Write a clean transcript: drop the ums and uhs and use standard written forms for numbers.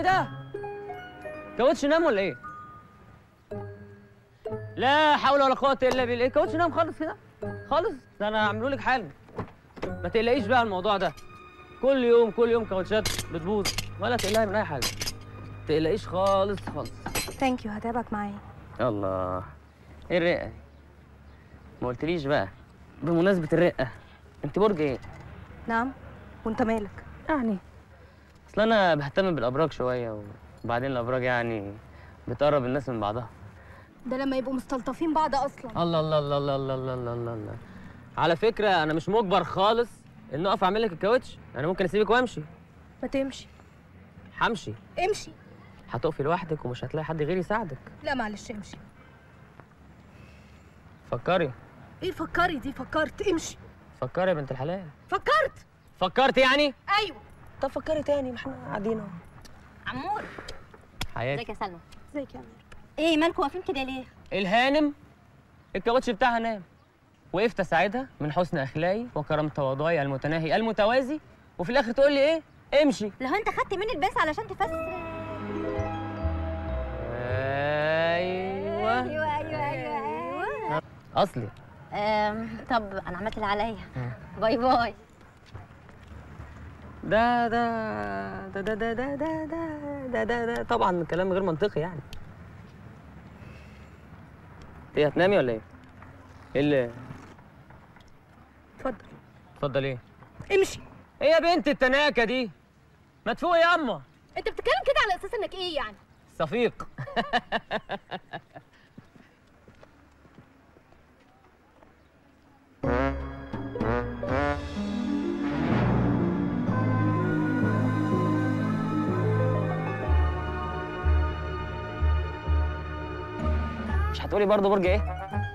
ايه ده؟ كاوتش نام ولا ايه؟ لا حول ولا قوة الا بالله. كاوتش نام خالص كده خالص؟ ده انا هعمله لك حالا. ما تقلقيش بقى الموضوع ده، كل يوم كاوتشات بتبوظ، ولا تقلقي من اي حاجه، ما تقلقيش خالص خالص. ثانك يو، هتابعك معايا. الله، ايه الرقه دي؟ ما قلتليش بقى، بمناسبه الرقه، انت برج ايه؟ نعم، وانت مالك؟ يعني اصل انا بهتم بالابراج شويه، وبعدين الابراج يعني بتقرب الناس من بعضها. ده لما يبقوا مستلطفين بعض اصلا. الله الله الله الله الله الله الله, الله, الله. على فكره انا مش مجبر خالص ان اقف اعمل لك الكاوتش، انا ممكن اسيبك وامشي. ما تمشي. همشي. امشي. هتقفي لوحدك ومش هتلاقي حد غيري يساعدك. لا معلش امشي. فكري. ايه فكري دي؟ فكرت. امشي. فكري يا بنت الحلال. فكرت يعني؟ ايوه. طب فكري تاني، ما احنا قاعدين اهو. عمور. حياتي. ازيك يا سلمى؟ ازيك يا عمور؟ ايه مالكوا واقفين كده ليه؟ الهانم الكاوتش بتاعها نام، وقفت اساعدها من حسن اخلاقي وكرم تواضعي المتناهي المتوازي، وفي الاخر تقول لي ايه؟ امشي. لو انت خدت مني الباس علشان تفسر. ايوه اصلي. طب انا عملت اللي عليا. باي باي. ده طبعا كلام غير منطقي يعني. ايه هتنامي ولا ايه؟ ايه اللي؟ اتفضل. اتفضل ايه؟ امشي. ايه يا بنت التناكه دي؟ ما تفوقي يا اما. انت بتتكلم كده على اساس انك ايه يعني؟ صفيق. مش هتقولي برضه برج ايه؟